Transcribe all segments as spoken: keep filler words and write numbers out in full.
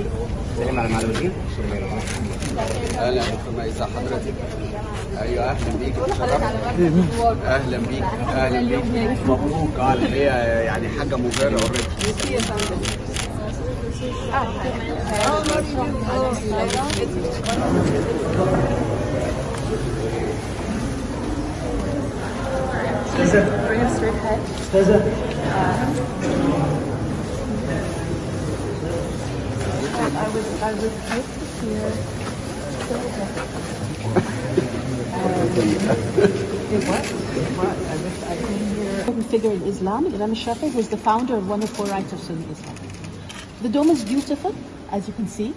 السلام على المعلمين. اهلا بكم ازي حضرتك. ايوه اهلا بيك اتشرفت. اهلا بيك اهلا بيك مبروك على هي يعني حاجه مبهره اوريدي. ميرسي يا فندم. I was I was supposed to hear it was it was I wish I couldn't hear a figure in Islam. Imam al-Shafi'i was the founder of one of the four rights of Sunni Islam. The dome is beautiful, as you can see.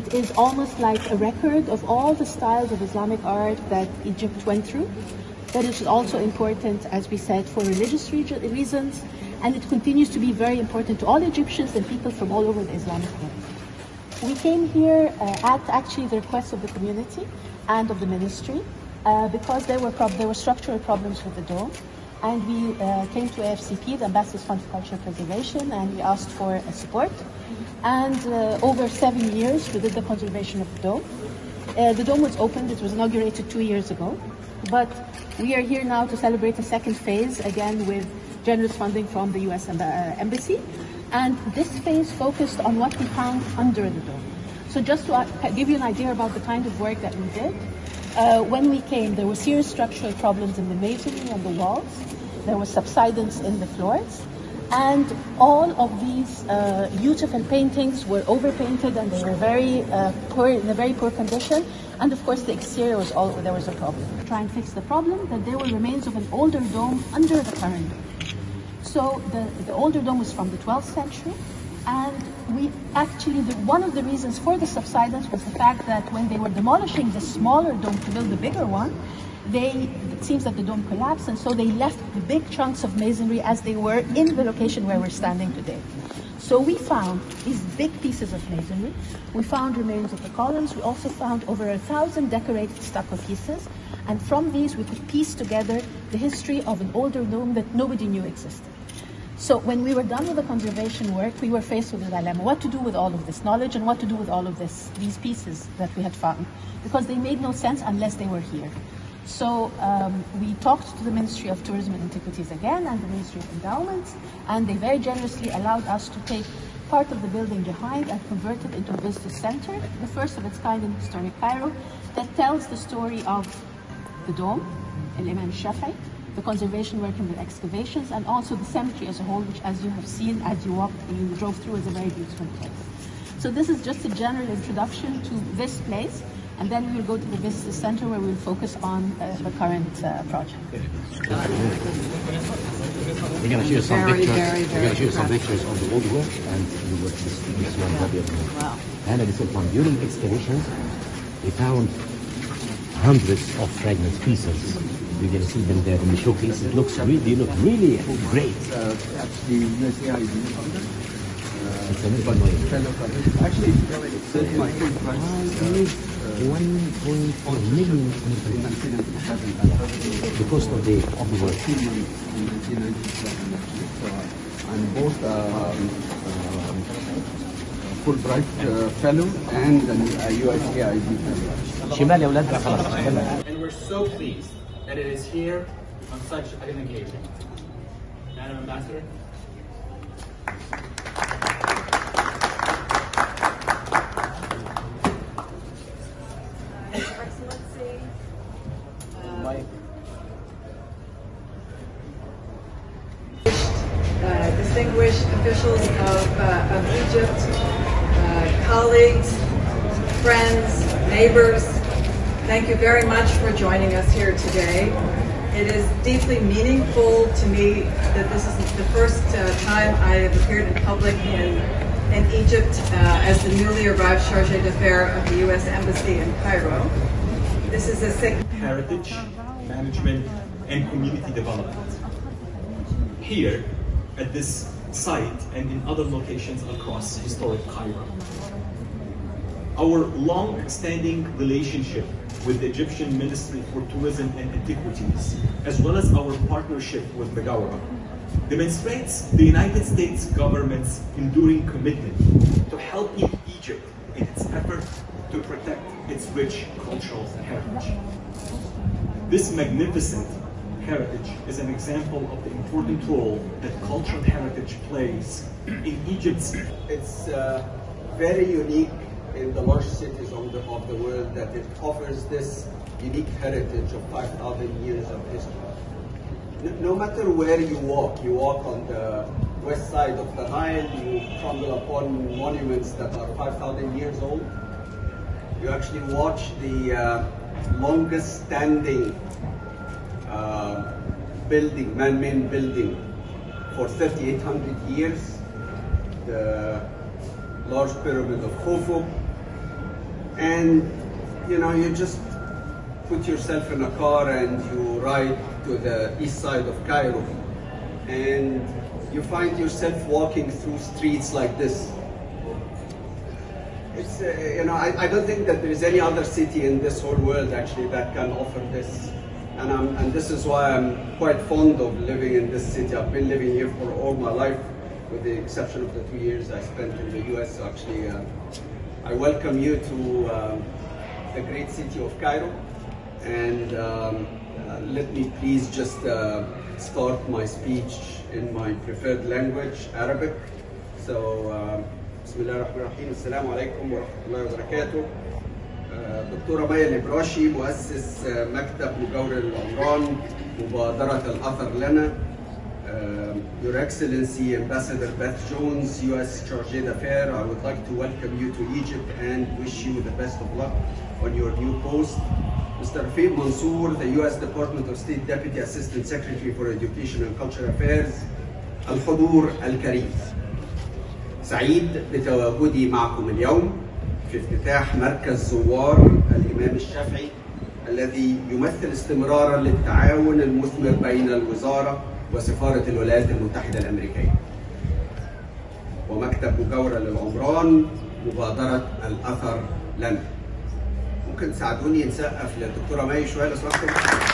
It is almost like a record of all the styles of Islamic art that Egypt went through. That is also important, as we said, for religious reasons, and it continues to be very important to all Egyptians and people from all over the Islamic world. We came here uh, at actually the request of the community and of the ministry uh, because there were there were structural problems with the dome, and we uh, came to A F C P, the Ambassador's Fund for Cultural Preservation, and we asked for uh, support. And uh, over seven years, we did the conservation of the dome. Uh, the dome was opened; it was inaugurated two years ago, but we are here now to celebrate the second phase again with generous funding from the U S Embassy. And this phase focused on what we found under the dome. So just to give you an idea about the kind of work that we did, uh, when we came, there were serious structural problems in the masonry and the walls. There was subsidence in the floors. And all of these uh, beautiful paintings were overpainted, and they were very uh, poor, in a very poor condition. And of course, the exterior was all, there was a problem. Try and fix the problem that there were remains of an older dome under the current dome. So the, the older dome was from the twelfth century, and we actually, the, one of the reasons for the subsidence was the fact that when they were demolishing the smaller dome to build the bigger one, they, it seems that the dome collapsed, and so they left the big chunks of masonry as they were in the location where we're standing today. So we found these big pieces of masonry, we found remains of the columns, we also found over a thousand decorated stucco pieces, and from these we could piece together the history of an older dome that nobody knew existed. So when we were done with the conservation work, we were faced with a dilemma, what to do with all of this knowledge and what to do with all of this, these pieces that we had found, because they made no sense unless they were here. So um, we talked to the Ministry of Tourism and Antiquities again and the Ministry of Endowments, and they very generously allowed us to take part of the building behind and convert it into a visitor center, the first of its kind in historic Cairo, that tells the story of the dome, Imam al-Shafi'i, the conservation work and the excavations, and also the cemetery as a whole, which, as you have seen as you walked and you drove through, is a very beautiful place. So this is just a general introduction to this place, and then we will go to the visitor center where we will focus on uh, the current uh, project. We're going to show you some very, pictures. Very, very We're going to show you some pictures of the old work and the work this, this one. Yeah. Wow. And a little one. During excavations, we found hundreds of fragment pieces. You can see them there in the showcase. It looks really, look really great. It's a little bit. Actually, it's one point four million. The cost of the of the work. And both uh, uh, Fulbright uh, fellow and an U S A I D fellow. And we're so pleased that it is here on such an occasion. Madam Ambassador. Excellency. Um, uh, distinguished officials of, uh, of Egypt, uh, colleagues, friends, neighbors, thank you very much for joining us here today. It is deeply meaningful to me that this is the first uh, time I have appeared in public in, in Egypt uh, as the newly arrived charge d'affaires of the U S Embassy in Cairo. This is a significant heritage, management, and community development. Here, at this site and in other locations across historic Cairo, our long-standing relationship with the Egyptian Ministry for Tourism and Antiquities, as well as our partnership with Megawa, demonstrates the United States government's enduring commitment to helping Egypt Egypt in its effort to protect its rich cultural heritage. This magnificent heritage is an example of the important role that cultural heritage plays in Egypt's. It's uh, very unique in the large cities of the, of the world that it offers this unique heritage of five thousand years of history. No matter where you walk, you walk on the west side of the Nile, you stumble upon monuments that are five thousand years old. You actually watch the uh, longest standing uh, building, man-made building, for three thousand eight hundred years, the large pyramid of Khufu. And, you know, you just put yourself in a car and you ride to the east side of Cairo, and you find yourself walking through streets like this. It's, uh, you know, I, I don't think that there is any other city in this whole world actually that can offer this. And, I'm, and this is why I'm quite fond of living in this city. I've been living here for all my life, with the exception of the two years I spent in the U S actually. Uh, I welcome you to uh, the great city of Cairo. And um, uh, let me please just uh, start my speech in my preferred language, Arabic. So, uh, Bismillah ar-Rahman ar-Rahim. Assalamu alaikum wa rahmatullahi wa barakatuh. Doctor Maya El-Brawshi, مؤسس مكتب مجاور العمران مبادرة الأثر لنا. Your Excellency Ambassador Beth Jones, U S Chargé d'Affaires, I would like to welcome you to Egypt and wish you the best of luck on your new post. Mister Fid Mansour, the U S Department of State Deputy Assistant Secretary for Education and Cultural Affairs, الحضور الكريم. سعيد بتواجدي معكم اليوم في افتتاح مركز زوار الإمام الشافعي الذي يمثل استمرارا للتعاون المثمر بين الوزارة وسفارة الولايات المتحدة الأمريكية ومكتب مجاورة للعمران مبادرة الأثر لنا. ممكن تساعدوني نسقف للدكتورة ماي شوية لو سمحتوا؟